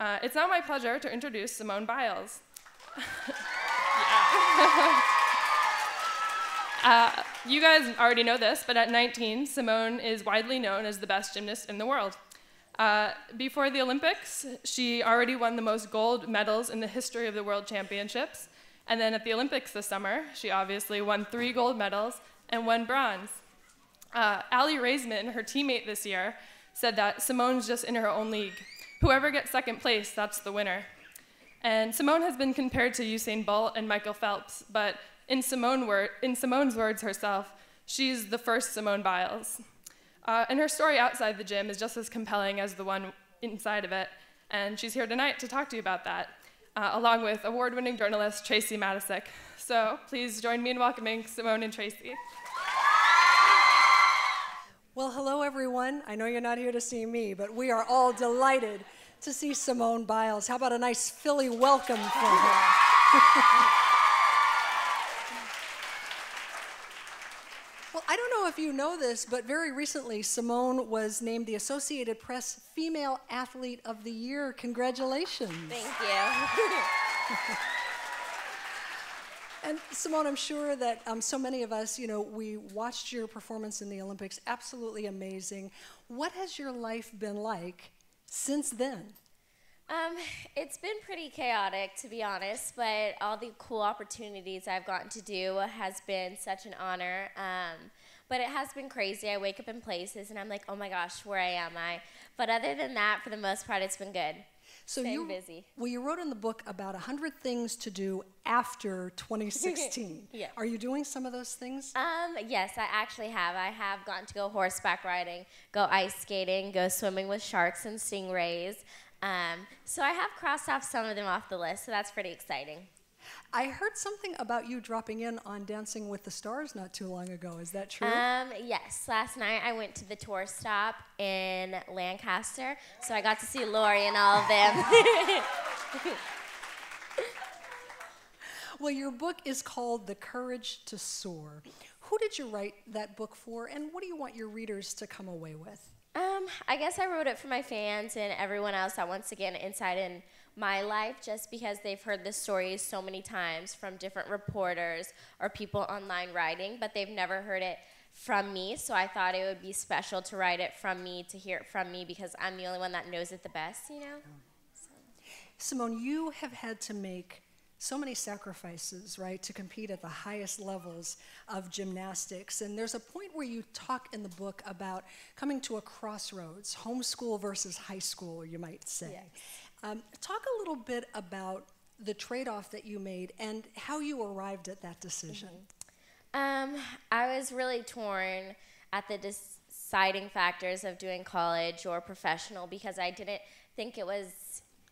It's now my pleasure to introduce Simone Biles. You guys already know this, but at 19, Simone is widely known as the best gymnast in the world. Before the Olympics, she already won the most gold medals in the history of the World Championships. And then at the Olympics this summer, she obviously won 3 gold medals and 1 bronze. Aly Raisman, her teammate this year, said that Simone's just in her own league. Whoever gets second place, that's the winner. And Simone has been compared to Usain Bolt and Michael Phelps, but in Simone's words herself, she's the first Simone Biles. And her story outside the gym is just as compelling as the one inside of it, and she's here tonight to talk to you about that, along with award-winning journalist Tracey Matisak. So please join me in welcoming Simone and Tracey. Well, hello everyone. I know you're not here to see me, but we are all delighted to see Simone Biles. How about a nice Philly welcome for her? Well, I don't know if you know this, but very recently, Simone was named the Associated Press Female Athlete of the Year. Congratulations. Thank you. And Simone, I'm sure that so many of us, we watched your performance in the Olympics. Absolutely amazing. What has your life been like since then? It's been pretty chaotic, to be honest, but all the cool opportunities I've gotten to do has been such an honor, but it has been crazy. I wake up in places and I'm like, oh my gosh, where am I? But other than that, for the most part, it's been good. So been busy. Well, you wrote in the book about 100 things to do after 2016. Yeah. Are you doing some of those things? Yes, I actually have. I have gotten to go horseback riding, go ice skating, go swimming with sharks and stingrays. So I have crossed off some of them off the list, so that's pretty exciting. I heard something about you dropping in on Dancing with the Stars not too long ago. Is that true? Yes. Last night I went to the tour stop in Lancaster, so I got to see Laurie and all of them. Well, your book is called The Courage to Soar. Who did you write that book for, and what do you want your readers to come away with? I guess I wrote it for my fans and everyone else that wants to get an insight in my life, just because they've heard this story so many times from different reporters or people online writing, but they've never heard it from me, so I thought it would be special to write it from me, to hear it from me, because I'm the only one that knows it the best, So. Simone, you have had to make so many sacrifices, right, to compete at the highest levels of gymnastics. And there's a point where you talk in the book about coming to a crossroads, homeschool versus high school, you might say. Yes. Talk a little bit about the trade-off that you made and how you arrived at that decision. Mm-hmm. I was really torn at the deciding factors of doing college or professional, because I didn't think it was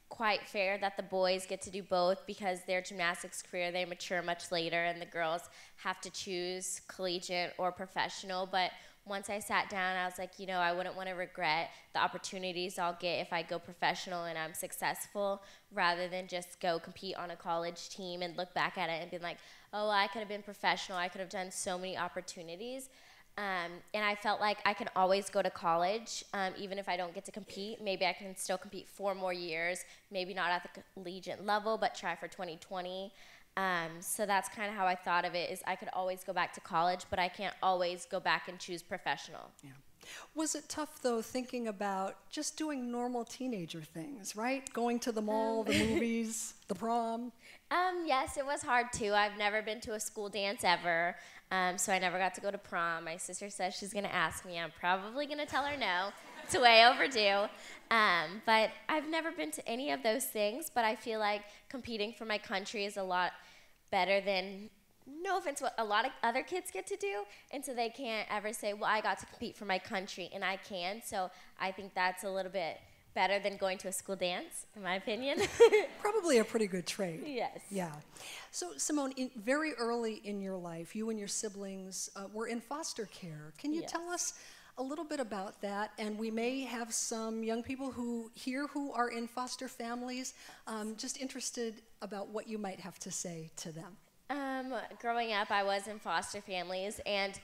quite fair that the boys get to do both, because their gymnastics career, they mature much later, and the girls have to choose collegiate or professional. But once I sat down, I was like, I wouldn't want to regret the opportunities I'll get if I go professional and I'm successful, rather than just go compete on a college team and look back at it and be like, oh, I could have been professional, I could have done so many opportunities. And I felt like I can always go to college, even if I don't get to compete. Maybe I can still compete 4 more years, maybe not at the collegiate level, but try for 2020. So that's kind of how I thought of it, is I could always go back to college, but I can't always go back and choose professional. Yeah. Was it tough, though, thinking about just doing normal teenager things, right? Going to the mall, the movies, the prom? Yes, it was hard, too. I've never been to a school dance ever, so I never got to go to prom. My sister says she's going to ask me. I'm probably going to tell her no. It's way overdue. But I've never been to any of those things, but I feel like competing for my country is a lot better than, no offense, what a lot of other kids get to do, and so they can't ever say, well, I got to compete for my country, and I can, so I think that's a little bit better than going to a school dance, in my opinion. Probably a pretty good trade. Yes. Yeah. So, Simone, very early in your life, you and your siblings were in foster care. Can you tell us a little bit about that? And we may have some young people who are in foster families, just interested about what you might have to say to them. Growing up, I was in foster families, and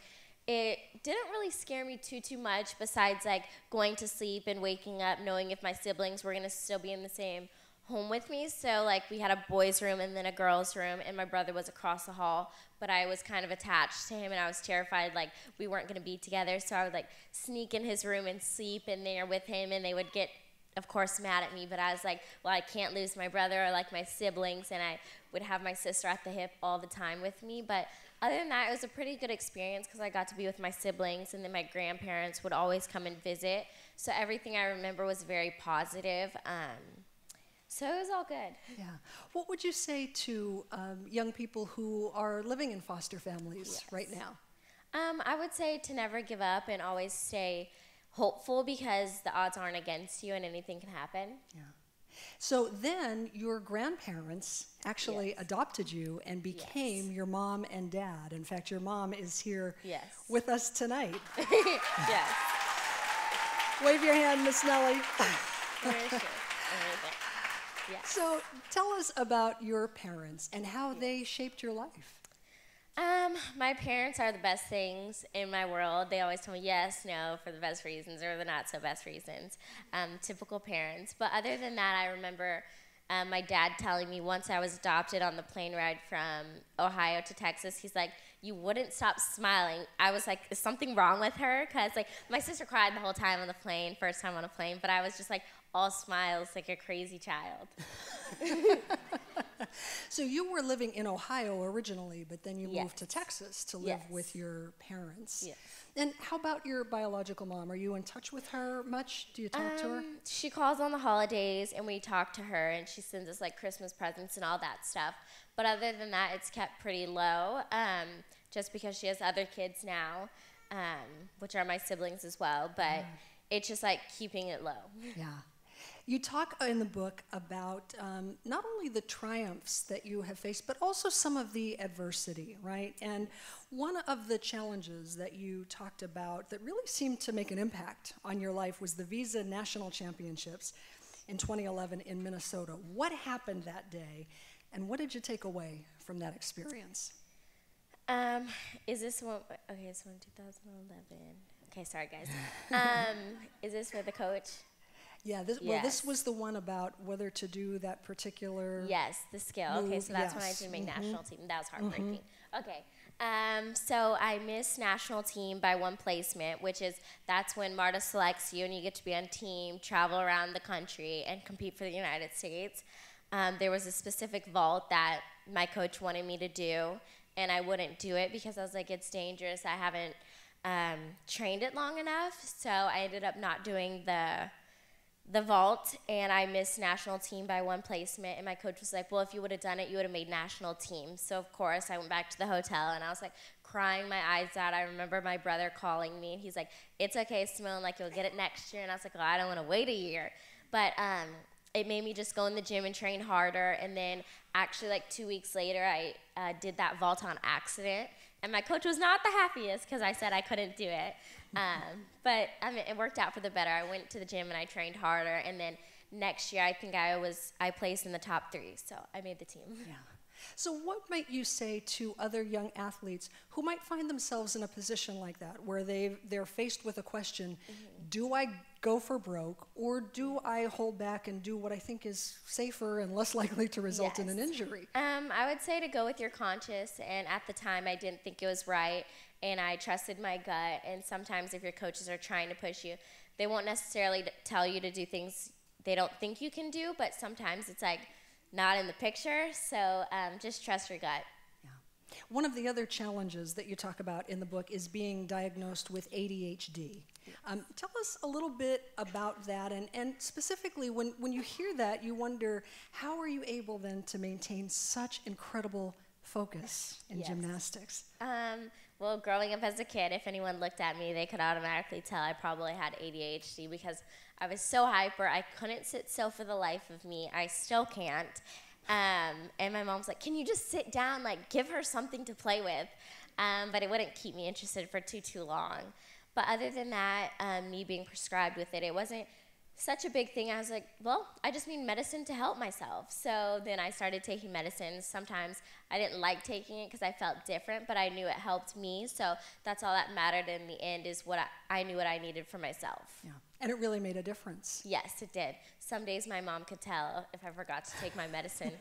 it didn't really scare me too much, besides like going to sleep and waking up knowing if my siblings were gonna still be in the same home with me. So like we had a boys' room and then a girls' room, and my brother was across the hall, but I was kind of attached to him and I was terrified like we weren't gonna be together. So I would like sneak in his room and sleep in there with him, and they would get, of course, mad at me, but I was like, well, I can't lose my brother or like my siblings, and I would have my sister at the hip all the time with me. But other than that, it was a pretty good experience because I got to be with my siblings, and then my grandparents would always come and visit. So everything I remember was very positive. So it was all good. Yeah. What would you say to young people who are living in foster families right now? I would say to never give up and always stay hopeful, because the odds aren't against you and anything can happen. Yeah. So then your grandparents actually adopted you and became your mom and dad. In fact, your mom is here with us tonight. Wave your hand, Miss Nellie. So tell us about your parents and how they shaped your life. My parents are the best things in my world. They always tell me yes, no, for the best reasons, or the not so best reasons. Typical parents. But other than that, I remember my dad telling me once I was adopted on the plane ride from Ohio to Texas, he's like, you wouldn't stop smiling. I was like, is something wrong with her? Because like my sister cried the whole time on the plane, first time on a plane, but I was just like all smiles like a crazy child. So you were living in Ohio originally, but then you moved to Texas to live with your parents. And how about your biological mom? Are you in touch with her much? Do you talk to her? She calls on the holidays, and we talk to her, and she sends us like Christmas presents and all that stuff. But other than that, it's kept pretty low, just because she has other kids now, which are my siblings as well. But it's just like keeping it low. Yeah. You talk in the book about not only the triumphs that you have faced, but also some of the adversity, right? And one of the challenges that you talked about that really seemed to make an impact on your life was the Visa National Championships in 2011 in Minnesota. What happened that day, and what did you take away from that experience? Is this one? Okay, it's one 2011. Okay, sorry guys. Is this for the coach? Yeah, this, well, this was the one about whether to do that particular the skill. Move. Okay, so that's when I did make national team. That was heartbreaking. Okay, so I missed national team by one placement, which is that's when MARTA selects you and you get to be on team, travel around the country, and compete for the United States. There was a specific vault that my coach wanted me to do, and I wouldn't do it because I was like, it's dangerous. I haven't trained it long enough, so I ended up not doing the vault, and I missed national team by one placement, and my coach was like, well, if you would have done it, you would have made national team. So of course I went back to the hotel, and I was like crying my eyes out. I remember my brother calling me, and he's like, it's okay, Simone, like you'll get it next year. And I was like, well, I don't want to wait a year. But it made me just go in the gym and train harder. And then actually like 2 weeks later, I did that vault on accident, and my coach was not the happiest because I said I couldn't do it. But I mean, it worked out for the better. I went to the gym and I trained harder, and then next year I think I placed in the top 3, so I made the team. Yeah. So what might you say to other young athletes who might find themselves in a position like that, where they're faced with a question, do I go for broke, or do I hold back and do what I think is safer and less likely to result in an injury? I would say to go with your conscience, and at the time I didn't think it was right, and I trusted my gut. And sometimes if your coaches are trying to push you, they won't necessarily tell you to do things they don't think you can do, but sometimes it's like not in the picture, so just trust your gut. Yeah. One of the other challenges that you talk about in the book is being diagnosed with ADHD. Tell us a little bit about that, and specifically when you hear that, you wonder, how are you able then to maintain such incredible focus in gymnastics? Well, growing up as a kid, if anyone looked at me, they could automatically tell I probably had ADHD because I was so hyper. I couldn't sit still for the life of me. I still can't. And my mom's like, can you just sit down? Like, give her something to play with. But it wouldn't keep me interested for too long. But other than that, me being prescribed with it, it wasn't such a big thing. I was like, well, I just need medicine to help myself. So then I started taking medicine. Sometimes I didn't like taking it because I felt different, but I knew it helped me. So that's all that mattered in the end, is what I knew what I needed for myself. Yeah. And it really made a difference. Yes, it did. Some days my mom could tell if I forgot to take my medicine.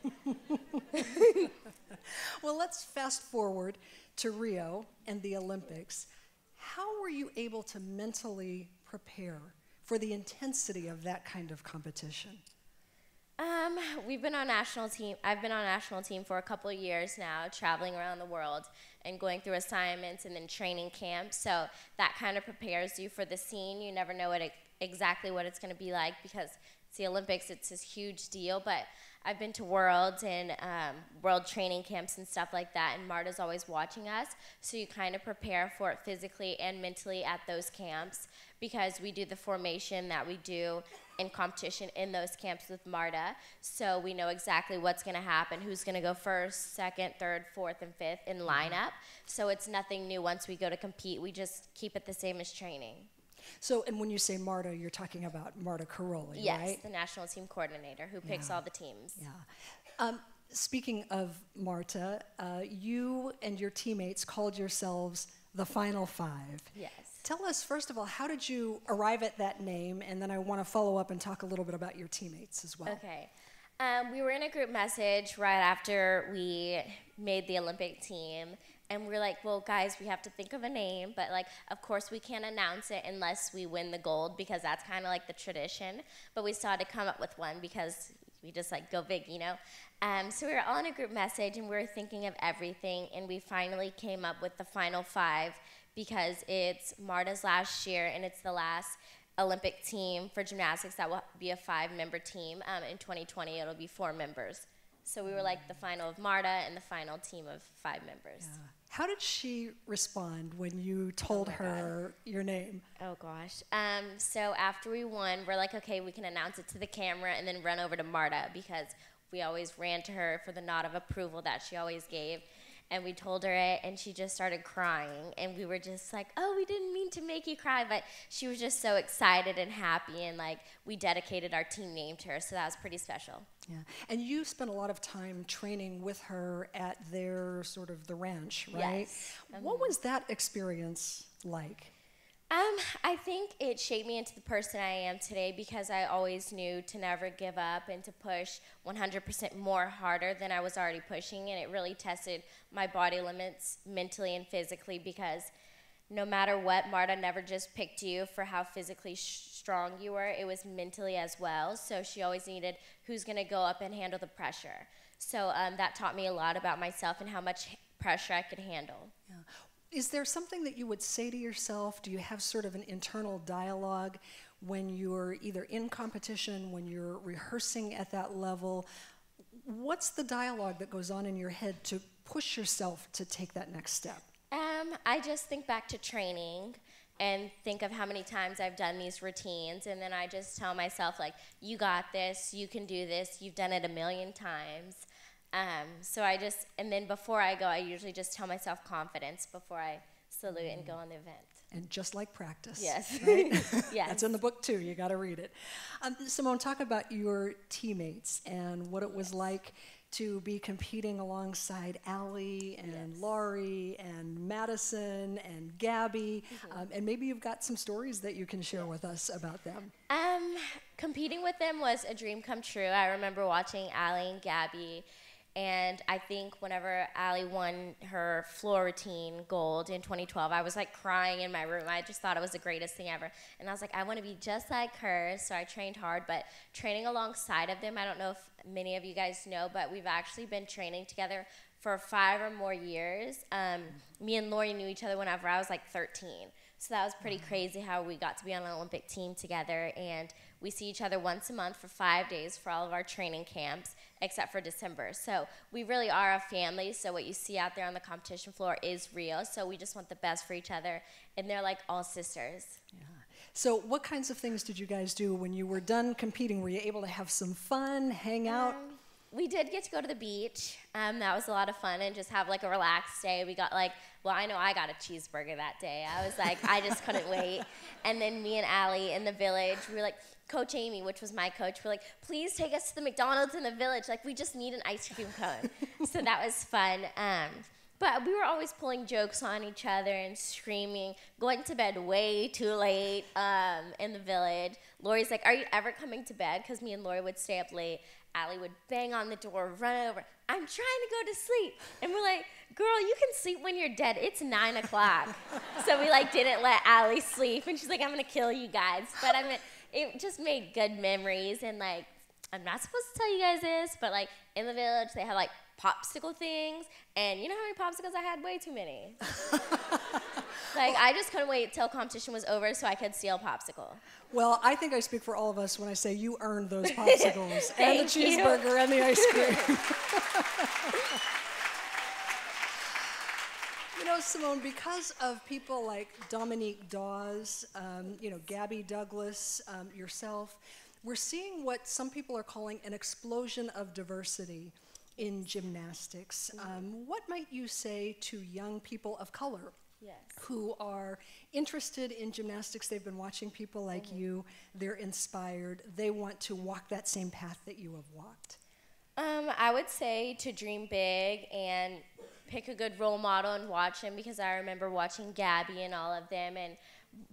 Well, let's fast forward to Rio and the Olympics. How were you able to mentally prepare for the intensity of that kind of competition? We've been on national team. I've been on national team for a couple of years now, traveling around the world and going through assignments and then training camps. So that kind of prepares you for the scene. You never know what exactly what it's going to be like, because it's the Olympics. It's this huge deal. But I've been to Worlds and world training camps and stuff like that, and Márta's always watching us. So you kind of prepare for it physically and mentally at those camps, because we do the formation that we do in competition in those camps with Márta. So we know exactly what's gonna happen, who's gonna go first, second, third, fourth, and fifth in lineup. So it's nothing new once we go to compete. We just keep it the same as training. So, and when you say Márta, you're talking about Márta Károlyi, yes, right? Yes, the national team coordinator who picks all the teams. Yeah. Speaking of Márta, you and your teammates called yourselves the Final Five. Yes. Tell us, first of all, how did you arrive at that name? And then I want to follow up and talk a little bit about your teammates as well. Okay. We were in a group message right after we made the Olympic team. And we're like, well, guys, we have to think of a name, but like, of course we can't announce it unless we win the gold, because that's kind of like the tradition. But we started to come up with one because we just like go big, you know? So we were all in a group message and we were thinking of everything, and we finally came up with the Final Five, because it's Márta's last year and it's the last Olympic team for gymnastics that will be a five-member team. In 2020, it'll be four members. So we were like the final of Márta and the final team of five members. Yeah. How did she respond when you told her your name? Oh, gosh. So after we won, we're like, okay, we can announce it to the camera and then run over to Márta, because we always ran to her for the nod of approval that she always gave. And we told her it, and she just started crying. And we were just like, oh, we didn't mean to make you cry. But she was just so excited and happy, and like we dedicated our team name to her. So that was pretty special. Yeah. And you spent a lot of time training with her at their sort of the ranch, right? Yes. What was that experience like? I think it shaped me into the person I am today, because I always knew to never give up and to push 100% more harder than I was already pushing, and it really tested my body limits mentally and physically, because no matter what, Márta never just picked you for how physically strong you were. It was mentally as well, so she always needed who's going to go up and handle the pressure. So that taught me a lot about myself and how much pressure I could handle. Yeah. Is there something that you would say to yourself? Do you have sort of an internal dialogue when you're either in competition, when you're rehearsing at that level? What's the dialogue that goes on in your head to push yourself to take that next step? I just think back to training and think of how many times I've done these routines, and then I just tell myself, like, you got this, you can do this, you've done it a million times. So I just, and then before I go, I usually just tell myself confidence before I salute and go on the event. And just like practice. Yes. Right? Yes. That's in the book too, you gotta read it. Simone, talk about your teammates and what it was like to be competing alongside Aly and Laurie and Madison and Gabby, and maybe you've got some stories that you can share with us about them. Competing with them was a dream come true. I remember watching Aly and Gabby, and I think whenever Aly won her floor routine gold in 2012, I was like crying in my room. I just thought it was the greatest thing ever. And I was like, I want to be just like her. So I trained hard, but training alongside of them, I don't know if many of you guys know, but we've actually been training together for 5 or more years. Me and Laurie knew each other whenever I was like 13. So that was pretty crazy how we got to be on an Olympic team together. And we see each other once a month for 5 days for all of our training camps, except for December. So we really are a family. So what you see out there on the competition floor is real. So we just want the best for each other. And they're like all sisters. Yeah. So what kinds of things did you guys do when you were done competing? Were you able to have some fun, hang out? We did get to go to the beach. That was a lot of fun and just have like a relaxed day. We got like, well, I know I got a cheeseburger that day. I was like, I just couldn't wait. And then me and Aly in the village, we were like, Coach Amy, which was my coach, were like, please take us to the McDonald's in the village. Like, we just need an ice cream cone. So that was fun. But we were always pulling jokes on each other and screaming, going to bed way too late in the village. Laurie's like, are you ever coming to bed? Because me and Laurie would stay up late. Aly would bang on the door, run over. I'm trying to go to sleep. And we're like, girl, you can sleep when you're dead. It's 9 o'clock. So we like didn't let Aly sleep. And she's like, I'm going to kill you guys. But I mean, it just made good memories. And like, I'm not supposed to tell you guys this, but like in the village, they have like popsicle things. And you know how many popsicles I had? Way too many. Like, I just couldn't wait till competition was over so I could steal popsicle. Well, I think I speak for all of us when I say you earned those popsicles and the cheeseburger and the ice cream. You know, Simone, because of people like Dominique Dawes, you know, Gabby Douglas, yourself, we're seeing what some people are calling an explosion of diversity in gymnastics. What might you say to young people of color? Yes. Who are interested in gymnastics? They've been watching people like you. They're inspired. They want to walk that same path that you have walked. I would say to dream big and pick a good role model and watch him, because I remember watching Gabby and all of them, and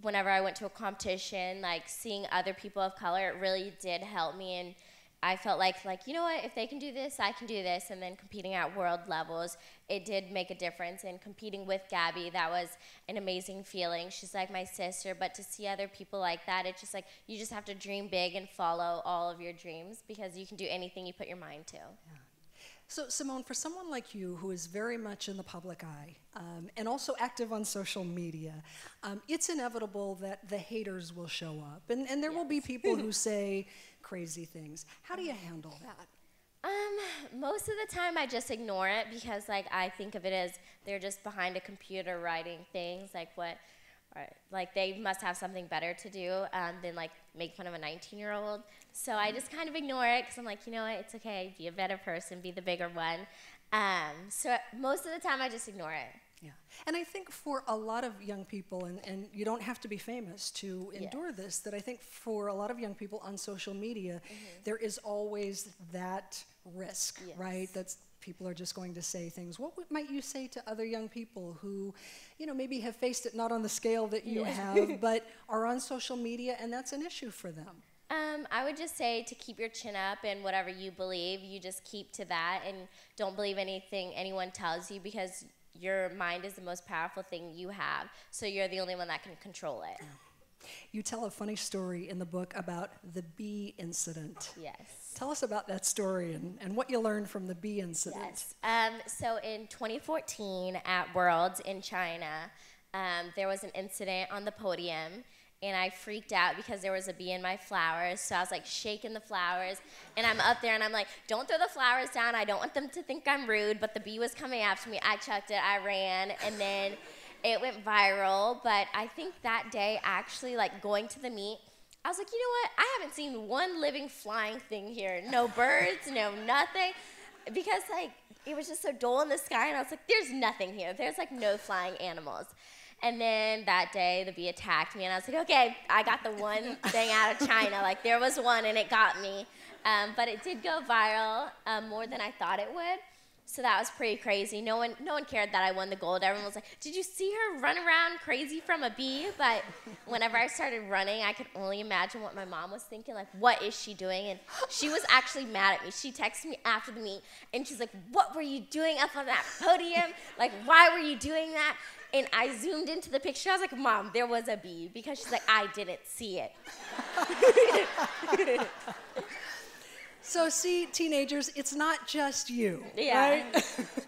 whenever I went to a competition, like seeing other people of color, it really did help me, and I felt like, you know what, if they can do this, I can do this. And then competing at world levels, it did make a difference. And competing with Gabby, that was an amazing feeling. She's like my sister, but to see other people like that, it's just like, you just have to dream big and follow all of your dreams, because you can do anything you put your mind to. Yeah. So Simone, for someone like you who is very much in the public eye and also active on social media, it's inevitable that the haters will show up, and there will be people who say crazy things. How do you handle that? Most of the time I just ignore it, because like I think of it as they're just behind a computer writing things like what, like they must have something better to do than like make fun of a 19-year-old. So I just kind of ignore it, because I'm like, you know what, it's okay, be a better person, be the bigger one. So most of the time I just ignore it. Yeah, and I think for a lot of young people, and you don't have to be famous to endure this, that I think for a lot of young people on social media, there is always that risk, right? That's people are just going to say things. What might you say to other young people who, you know, maybe have faced it not on the scale that you have, but are on social media and that's an issue for them? I would just say to keep your chin up, and whatever you believe, you just keep to that, and don't believe anything anyone tells you, because your mind is the most powerful thing you have, so you're the only one that can control it. Yeah. You tell a funny story in the book about the bee incident. Yes. Tell us about that story and what you learned from the bee incident. Yes. So in 2014 at Worlds in China, there was an incident on the podium, and I freaked out because there was a bee in my flowers, so I was like shaking the flowers, and I'm up there and I'm like, don't throw the flowers down, I don't want them to think I'm rude, but the bee was coming after me, I chucked it, I ran, and then it went viral. But I think that day, actually, like going to the meet, I was like, you know what? I haven't seen one living flying thing here. No birds, no nothing. Because like, it was just so dull in the sky, and I was like, there's nothing here. There's like no flying animals. And then that day, the bee attacked me, and I was like, okay, I got the one thing out of China. Like, there was one, and it got me. But it did go viral more than I thought it would. So that was pretty crazy. No one cared that I won the gold. Everyone was like, did you see her run around crazy from a bee? But whenever I started running, I could only imagine what my mom was thinking, like, what is she doing? And she was actually mad at me. She texted me after the meet, and she's like, what were you doing up on that podium? Like, why were you doing that? And I zoomed into the picture. I was like, Mom, there was a bee. Because she's like, I didn't see it. So see, teenagers, it's not just you, right?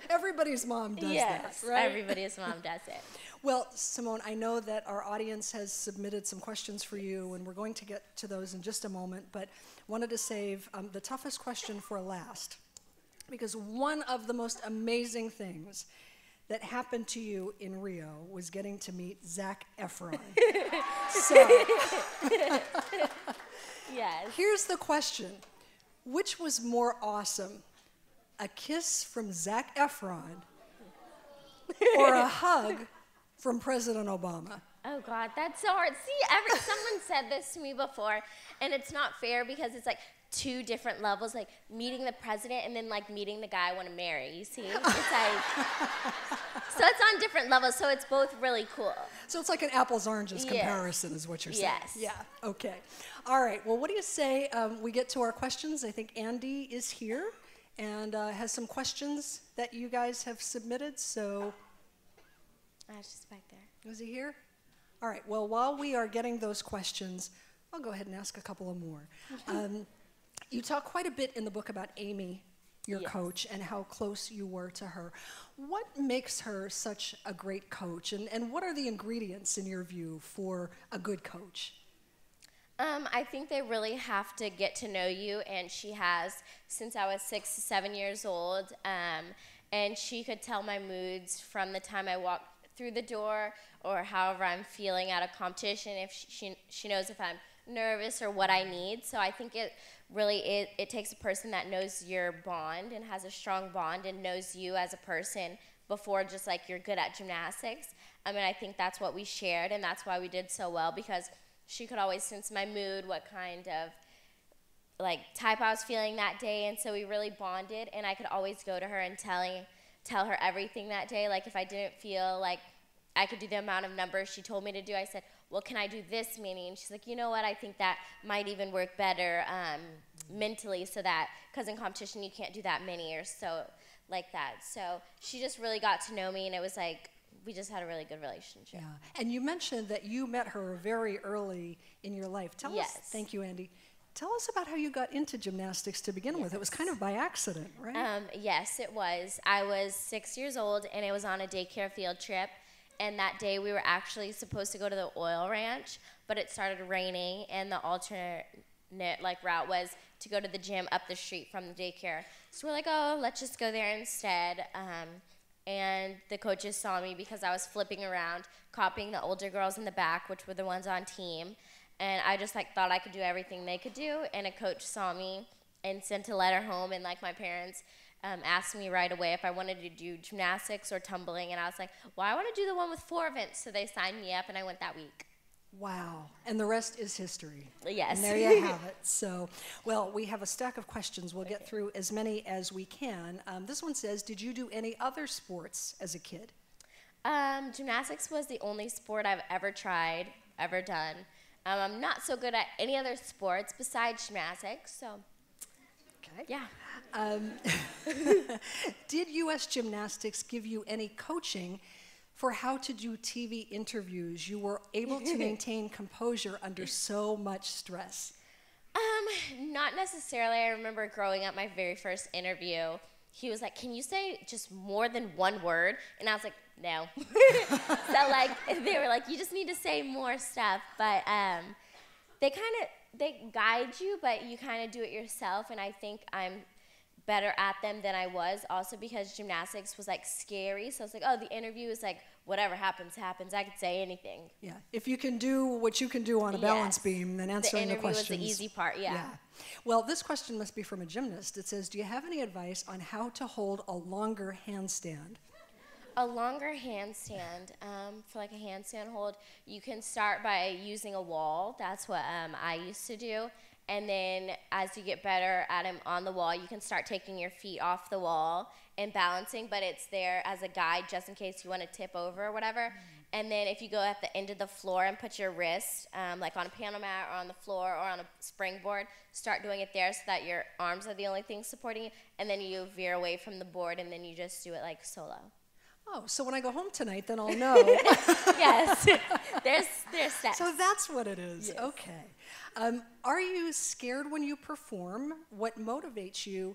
Everybody's mom does that, right? Everybody's mom does it. Well, Simone, I know that our audience has submitted some questions for you, and we're going to get to those in just a moment, but wanted to save the toughest question for last, because one of the most amazing things that happened to you in Rio was getting to meet Zac Efron. Here's the question. Which was more awesome, a kiss from Zac Efron or a hug from President Obama? Oh God, that's so hard. See, someone said this to me before, and it's not fair because it's like two different levels, like meeting the president and then like meeting the guy I want to marry, you see? It's like, so it's on different levels, so it's both really cool. So it's like an apples oranges comparison is what you're saying. Yes. Yeah, okay. All right, well, what do you say we get to our questions? I think Andy is here and has some questions that you guys have submitted, so. I was just back there. Was he here? All right, well, while we are getting those questions, I'll go ahead and ask a couple of more. You talk quite a bit in the book about Amy, your coach, and how close you were to her. What makes her such a great coach, and what are the ingredients, in your view, for a good coach? I think they really have to get to know you, and she has since I was 6 to 7 years old, and she could tell my moods from the time I walked through the door or however I'm feeling at a competition, if she knows if I'm nervous or what I need. So I think it really it takes a person that knows your bond and has a strong bond and knows you as a person before just like you're good at gymnastics. I mean, I think that's what we shared, and that's why we did so well, because she could always sense my mood, what kind of like type I was feeling that day, and so we really bonded, and I could always go to her and tell her everything that day. Like if I didn't feel like I could do the amount of numbers she told me to do, I said, well, can I do this many? And she's like, you know what, I think that might even work better mentally, so that, because in competition you can't do that many or so like that. So she just really got to know me, and it was like, we just had a really good relationship. Yeah, and you mentioned that you met her very early in your life. Tell us, thank you, Andy. Tell us about how you got into gymnastics to begin with. It was kind of by accident, right? Yes, it was. I was 6 years old, and it was on a daycare field trip. And that day we were actually supposed to go to the oil ranch, but it started raining, and the alternate like route was to go to the gym up the street from the daycare. So we're like, oh, let's just go there instead. And the coaches saw me because I was flipping around, copying the older girls in the back, which were the ones on team. And I just like thought I could do everything they could do. And a coach saw me and sent a letter home, and like my parents asked me right away if I wanted to do gymnastics or tumbling, and I was like, well, I want to do the one with four events, so they signed me up, and I went that week. Wow, and the rest is history. Yes. And there you have it. So, well, we have a stack of questions. We'll get through as many as we can. This one says, did you do any other sports as a kid? Gymnastics was the only sport I've ever tried, ever done. I'm not so good at any other sports besides gymnastics, so. Okay. Yeah. Did U.S. Gymnastics give you any coaching for how to do TV interviews? You were able to maintain composure under so much stress. Not necessarily. I remember growing up, my very first interview, he was like, can you say just more than one word? And I was like, no. So like, they were like, you just need to say more stuff. But they guide you, but you kind of do it yourself, and I think I'm better at them than I was, also because gymnastics was like scary, so it's like, oh, the interview is like, whatever happens, happens, I could say anything. Yeah, if you can do what you can do on a balance beam, then answering the questions. The interview was the easy part, Well, this question must be from a gymnast. It says, do you have any advice on how to hold a longer handstand? A longer handstand, for like a handstand hold, you can start by using a wall. That's what I used to do. And then as you get better at them on the wall, you can start taking your feet off the wall and balancing, but it's there as a guide just in case you want to tip over or whatever. And then if you go at the end of the floor and put your wrist like on a panel mat or on the floor or on a springboard, start doing it there so that your arms are the only thing supporting you. And then you veer away from the board, and then you just do it like solo. Oh, so when I go home tonight, then I'll know. Yes, there's steps. So that's what it is. Yes. Okay. Are you scared when you perform? What motivates you?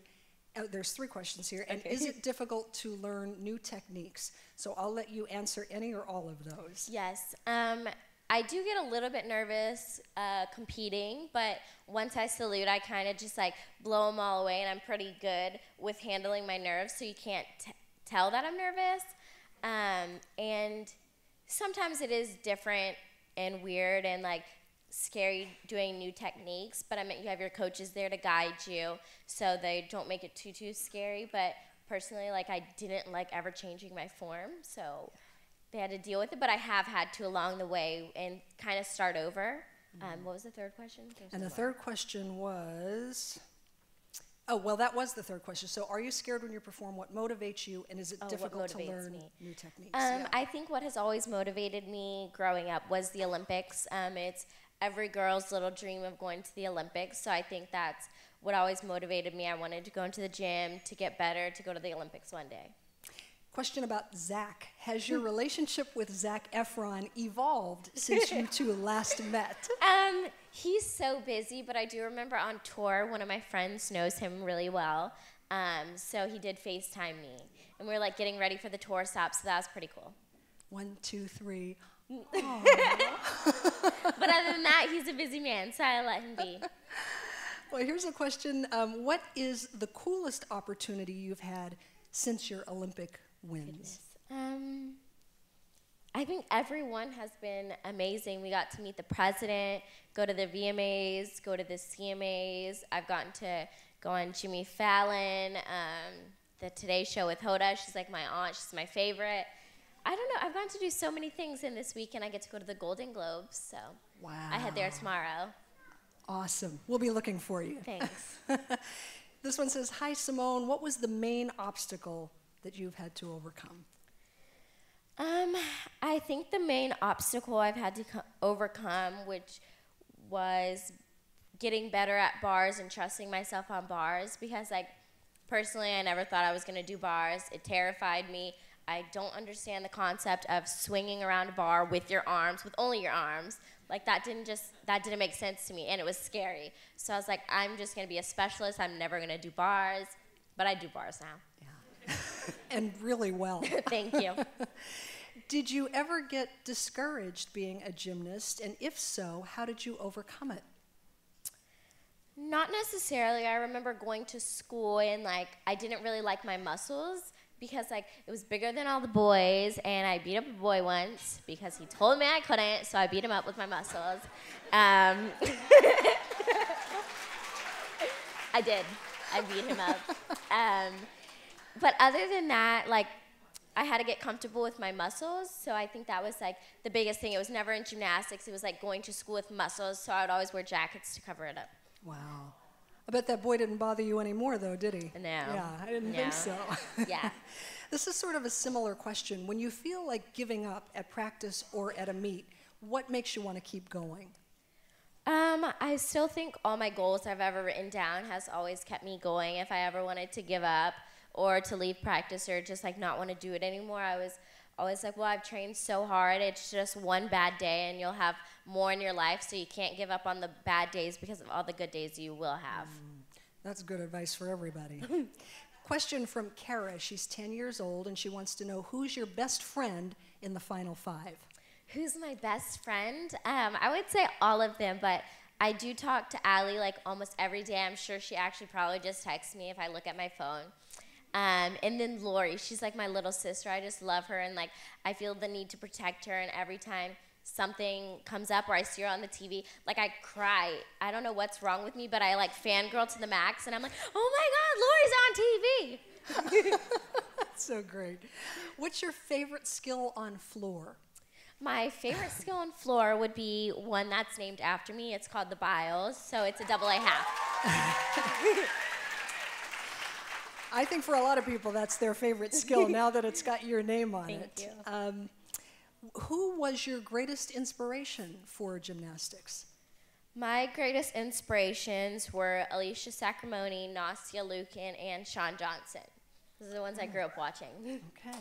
There's three questions here. And is it difficult to learn new techniques? So I'll let you answer any or all of those. Yes. I do get a little bit nervous competing, but once I salute, I kind of just like blow them all away, and I'm pretty good with handling my nerves, so you can't tell that I'm nervous. And sometimes it is different and weird, and like scary doing new techniques, but I meant you have your coaches there to guide you so they don't make it too scary. But personally, like, I didn't like ever changing my form, so they had to deal with it, but I have had to along the way and kind of start over. What was the third question? And the third question was, oh, well, that was the third question. So are you scared when you perform? What motivates you? And is it difficult to learn new techniques? Yeah. I think what has always motivated me growing up was the Olympics. It's every girl's little dream of going to the Olympics. So I think that's what always motivated me. I wanted to go into the gym, to get better, to go to the Olympics one day. Question about Zac. Has your relationship with Zac Efron evolved since you two last met? He's so busy, but I do remember on tour, one of my friends knows him really well, so he did FaceTime me. And we were like getting ready for the tour stop, so that was pretty cool. 1, 2, 3. But other than that, he's a busy man, so I let him be. Well, here's a question. What is the coolest opportunity you've had since your Olympic wins? I think everyone has been amazing. We got to meet the president, go to the VMAs, go to the CMAs. I've gotten to go on Jimmy Fallon, the Today Show with Hoda. She's like my aunt. She's my favorite. I don't know. I've gotten to do so many things in this week, and I get to go to the Golden Globes. So wow. I head there tomorrow. Awesome. We'll be looking for you. Thanks. This one says, hi, Simone. What was the main obstacle that you've had to overcome? I think the main obstacle I've had to overcome, which was getting better at bars and trusting myself on bars, because like personally I never thought I was going to do bars. It terrified me. I don't understand the concept of swinging around a bar with your arms, with only your arms. Like that didn't make sense to me, and it was scary. So I was like, I'm just going to be a specialist. I'm never going to do bars, but I do bars now. Yeah. And really well. Thank you. Did you ever get discouraged being a gymnast? And if so, how did you overcome it? Not necessarily. I remember going to school and like I didn't really like my muscles because like it was bigger than all the boys, and I beat up a boy once because he told me I couldn't, so I beat him up with my muscles. I did. I beat him up. But other than that, like, I had to get comfortable with my muscles, so I think that was, like, the biggest thing. It was never in gymnastics. It was, like, going to school with muscles, so I would always wear jackets to cover it up. Wow. I bet that boy didn't bother you anymore, though, did he? No. Yeah, I didn't think so. Yeah. This is sort of a similar question. When you feel like giving up at practice or at a meet, what makes you want to keep going? I still think all my goals I've ever written down has always kept me going. If I ever wanted to give up, or to leave practice, or just like not want to do it anymore, I was always like, well, I've trained so hard, it's just one bad day and you'll have more in your life, so you can't give up on the bad days because of all the good days you will have. That's good advice for everybody. Question from Kara, she's 10 years old and she wants to know, who's your best friend in the Final Five? Who's my best friend? I would say all of them, but I do talk to Aly like almost every day. I'm sure she actually probably just texts me if I look at my phone. And then Laurie, she's like my little sister. I just love her, and like I feel the need to protect her, and every time something comes up or I see her on the TV, like I cry. I don't know what's wrong with me, but I like fangirl to the max, and I'm like, oh my God, Laurie's on TV. That's so great. What's your favorite skill on floor? My favorite skill on floor would be one that's named after me. It's called the Biles, so it's a double A half. I think for a lot of people that's their favorite skill now that it's got your name on it. Thank you. Who was your greatest inspiration for gymnastics? My greatest inspirations were Alicia Sacramone, Nastia Liukin, and Shawn Johnson. Those are the ones I grew up watching. Okay.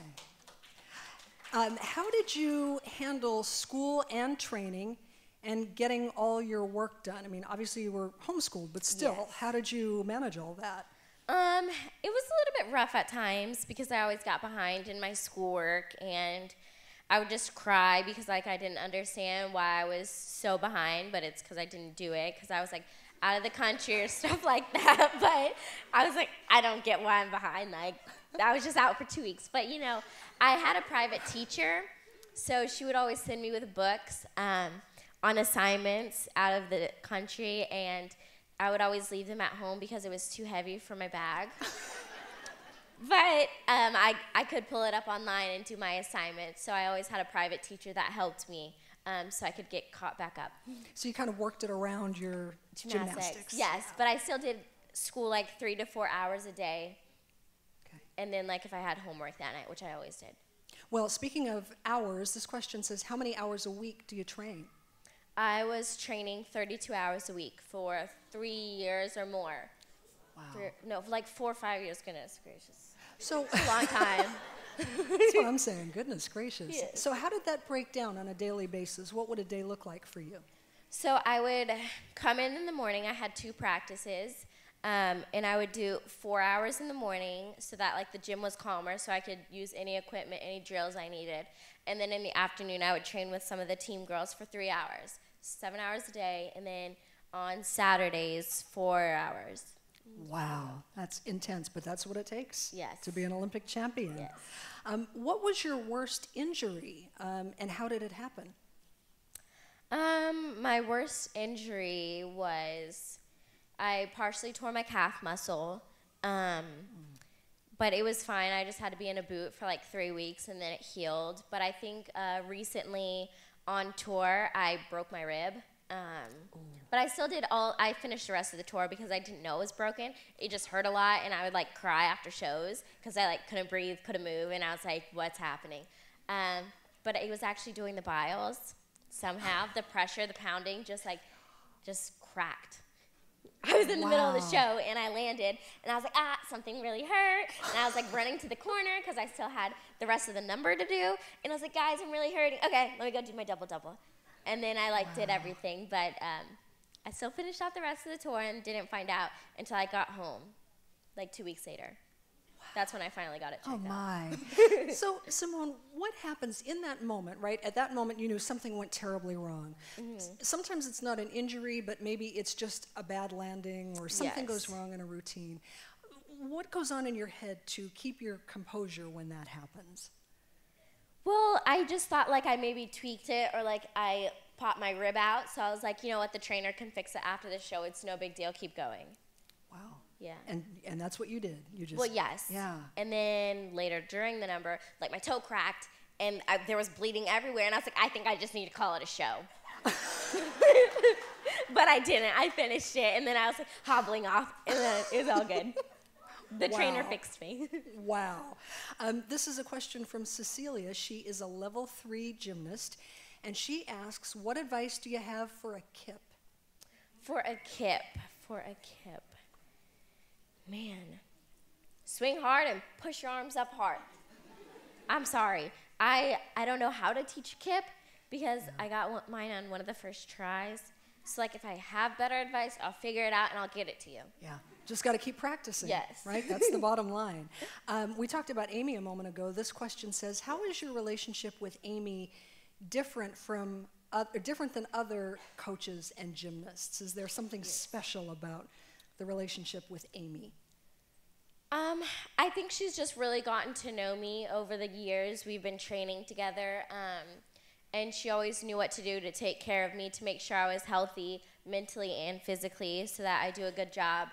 How did you handle school and training and getting all your work done? I mean, obviously you were homeschooled, but still, yes. How did you manage all that? It was a little bit rough at times because I always got behind in my schoolwork, and I would just cry because like I didn't understand why I was so behind, but it's because I didn't do it because I was like out of the country or stuff like that. But I was like, I don't get why I'm behind. Like I was just out for 2 weeks. But you know, I had a private teacher, so she would always send me with books. on assignments out of the country, and I would always leave them at home because it was too heavy for my bag. But I could pull it up online and do my assignments, so I always had a private teacher that helped me, so I could get caught back up. So you kind of worked it around your gymnastics. Yes, but I still did school like 3 to 4 hours a day. Okay. And then like if I had homework that night, which I always did. Well, speaking of hours, this question says, how many hours a week do you train? I was training 32 hours a week for 3 years or more. Wow. Like 4 or 5 years, goodness gracious. So it's a long time. That's what I'm saying, goodness gracious. Yes. So how did that break down on a daily basis? What would a day look like for you? So I would come in the morning. I had 2 practices, and I would do 4 hours in the morning so that like the gym was calmer, so I could use any equipment, any drills I needed. And then in the afternoon, I would train with some of the team girls for 3 hours, 7 hours a day, and then on Saturdays, 4 hours. Wow, that's intense, but that's what it takes. Yes. To be an Olympic champion. Yes. What was your worst injury, and how did it happen? My worst injury was I partially tore my calf muscle, but it was fine. I just had to be in a boot for like 3 weeks, and then it healed. But I think recently on tour, I broke my rib. But I still did I finished the rest of the tour because I didn't know it was broken. It just hurt a lot, and I would like cry after shows because I like couldn't breathe, couldn't move, and I was like, what's happening? But it was actually doing the Biles somehow. The pressure, the pounding just cracked. I was in the middle of the show, and I landed, and I was like, ah, something really hurt. And I was like running to the corner because I still had the rest of the number to do. And I was like, guys, I'm really hurting. Okay, let me go do my double-double. And then I did everything, but I still finished out the rest of the tour and didn't find out until I got home, like 2 weeks later. Wow. That's when I finally got it checked out. Oh my. So Simone, what happens in that moment, right? At that moment you knew something went terribly wrong. Mm-hmm. Sometimes it's not an injury, but maybe it's just a bad landing or something goes wrong in a routine. What goes on in your head to keep your composure when that happens? Well, I just thought like I maybe tweaked it or like I popped my rib out. So I was like, you know what, the trainer can fix it after the show. It's no big deal. Keep going. Wow. Yeah. And that's what you did. You just. Well, yes. Yeah. And then later during the number, like my toe cracked and there was bleeding everywhere. And I was like, I think I just need to call it a show. But I didn't. I finished it. And then I was like hobbling off and then it was all good. The trainer fixed me. Wow. This is a question from Cecilia. She is a level 3 gymnast, and she asks, what advice do you have for a kip? For a kip. Man. Swing hard and push your arms up hard. I'm sorry. I don't know how to teach kip because I got mine on one of the first tries. So like if I have better advice, I'll figure it out and I'll get it to you. Yeah. Just got to keep practicing, right? That's the bottom line. We talked about Amy a moment ago. This question says, how is your relationship with Amy different than other coaches and gymnasts? Is there something special about the relationship with Amy? I think she's just really gotten to know me over the years. We've been training together, and she always knew what to do to take care of me, to make sure I was healthy mentally and physically so that I do a good job.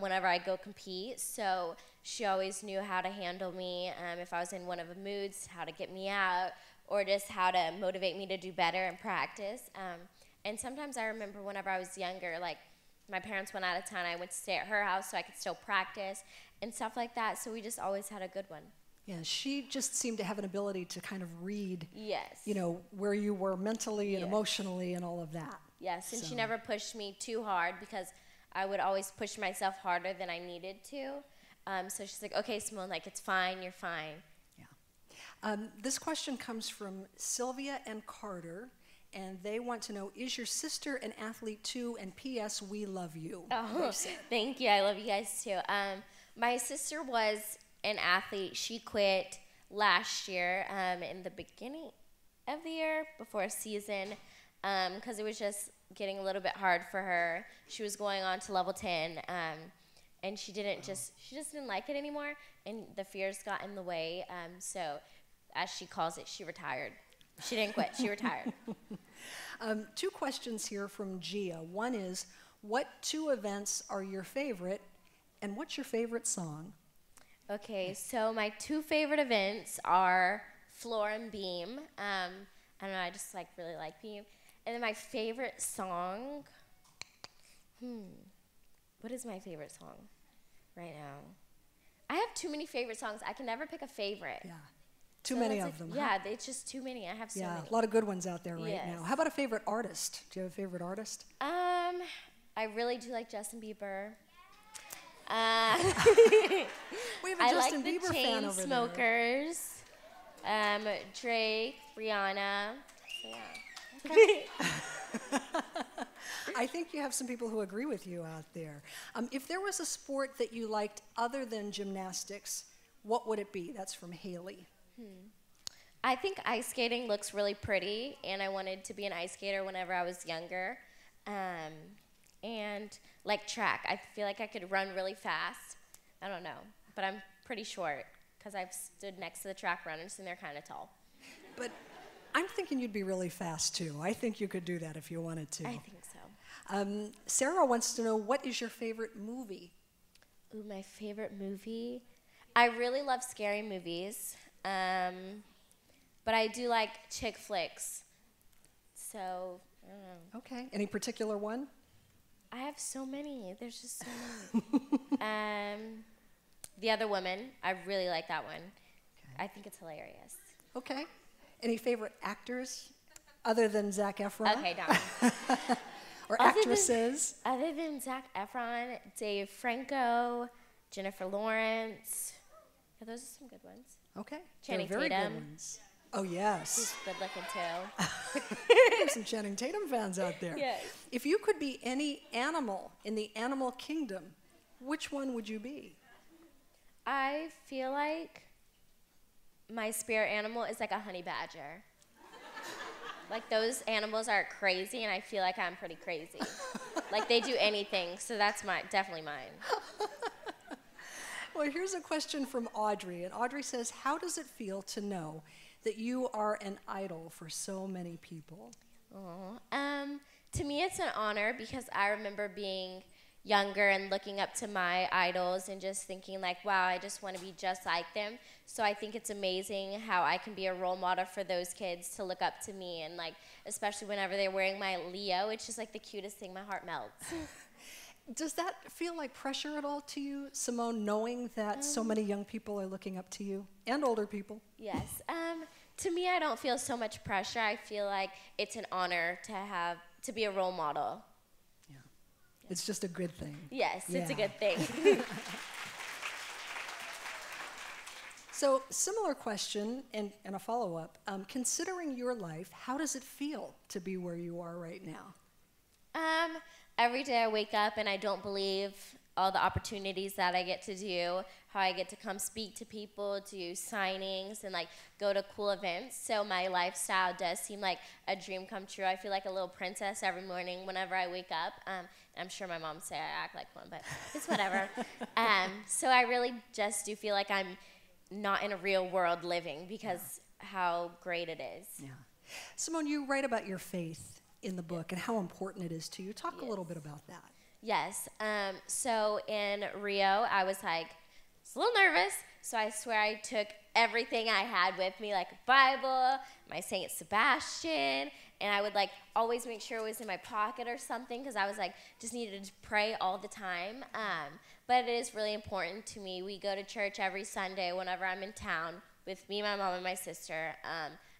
Whenever I go compete, so she always knew how to handle me if I was in one of the moods, how to get me out, or just how to motivate me to do better in practice. And sometimes I remember whenever I was younger, like my parents went out of town, I went to stay at her house so I could still practice and stuff like that, so we just always had a good one. Yeah, she just seemed to have an ability to kind of read, you know, where you were mentally and emotionally and all of that. Yes, and she never pushed me too hard because I would always push myself harder than I needed to. So she's like, okay, Simone, like, it's fine, you're fine. Yeah. This question comes from Sylvia and Carter, and they want to know, is your sister an athlete too? And P.S., we love you. Oh, thank you, I love you guys too. My sister was an athlete. She quit last year in the beginning of the year before season because it was just getting a little bit hard for her. She was going on to level 10, and she just didn't like it anymore, and the fears got in the way, so as she calls it, she retired. She didn't quit, she retired. Two questions here from Gia. One is, what two events are your favorite, and what's your favorite song? Okay, so my two favorite events are Floor and Beam. I don't know, I just like really like Beam. And then my favorite song, what is my favorite song right now? I have too many favorite songs. I can never pick a favorite. Yeah, too many of them. Yeah, huh? It's just too many. I have so many. Yeah, a lot of good ones out there right now. How about a favorite artist? Do you have a favorite artist? I really do like Justin Bieber. We have a Justin Bieber fan over there. I like the Chainsmokers, Drake, Rihanna. So yeah. Okay. I think you have some people who agree with you out there. If there was a sport that you liked other than gymnastics, what would it be? That's from Haley. I think ice skating looks really pretty, and I wanted to be an ice skater whenever I was younger. And like track, I feel like I could run really fast. I don't know, but I'm pretty short because I've stood next to the track runners and they're kind of tall. But I'm thinking you'd be really fast too. I think you could do that if you wanted to. I think so. Sarah wants to know, what is your favorite movie? Ooh, my favorite movie? I really love scary movies, but I do like chick flicks. So, I don't know. Okay, any particular one? I have so many. There's just so many. The Other Woman. I really like that one. Okay. I think it's hilarious. Okay. Any favorite actors other than Zac Efron? Okay, no. Or actresses? Other than Zac Efron, Dave Franco, Jennifer Lawrence. Yeah, those are some good ones. Okay. Channing Tatum. Very good ones. Oh, yes. He's good looking, too. There's some Channing Tatum fans out there. Yes. If you could be any animal in the animal kingdom, which one would you be? I feel like my spirit animal is like a honey badger. Like, those animals are crazy, and I feel like I'm pretty crazy. Like, they do anything, so that's definitely mine. Well, here's a question from Audrey, and Audrey says, how does it feel to know that you are an idol for so many people? To me, it's an honor because I remember being younger and looking up to my idols and just thinking like, wow, I just want to be just like them. So I think it's amazing how I can be a role model for those kids to look up to me, and like, especially whenever they're wearing my Leo, it's just like the cutest thing, my heart melts. Does that feel like pressure at all to you, Simone, knowing that so many young people are looking up to you, and older people? Yes. To me, I don't feel so much pressure. I feel like it's an honor to be a role model. Yeah. Yeah. It's just a good thing. Yes, yeah. It's a good thing. So, similar question and a follow-up. Considering your life, how does it feel to be where you are right now? Every day I wake up and I don't believe all the opportunities that I get to do, how I get to come speak to people, do signings, and like go to cool events. So my lifestyle does seem like a dream come true. I feel like a little princess every morning whenever I wake up. I'm sure my mom say I act like one, but it's whatever. So I really just do feel like I'm not in a real world living because how great it is. Yeah. Simone, you write about your faith in the book and how important it is to you. Talk a little bit about that. Yes. So in Rio, I was like, a little nervous. So I swear I took everything I had with me, like a Bible, my Saint Sebastian, and I would like always make sure it was in my pocket or something because I was like, just needed to pray all the time. But it is really important to me. We go to church every Sunday whenever I'm in town with me, my mom, and my sister,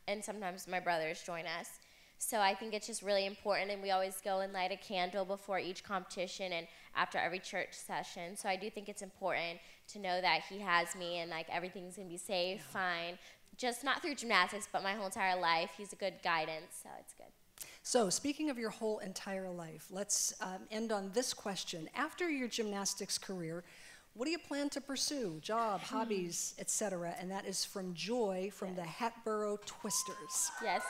and sometimes my brothers join us. So I think it's just really important, and we always go and light a candle before each competition and after every church session. So I do think it's important to know that he has me and like everything's gonna be safe, fine, just not through gymnastics, but my whole entire life. He's a good guidance, so it's good. So speaking of your whole entire life, let's end on this question. After your gymnastics career, what do you plan to pursue? Job, hobbies, etc. And that is from Joy from the Hatboro Twisters. Yes.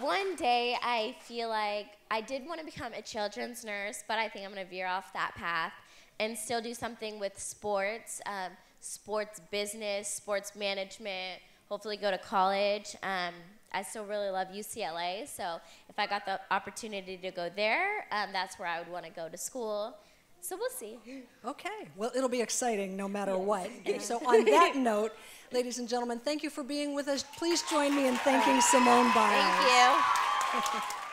One day I feel like I did want to become a children's nurse, but I think I'm going to veer off that path and still do something with sports, sports business, sports management, hopefully go to college. I still really love UCLA, so if I got the opportunity to go there, that's where I would want to go to school. So we'll see. Okay. Well, it'll be exciting no matter what. So on that note, ladies and gentlemen, thank you for being with us. Please join me in thanking Simone Biles. Thank you.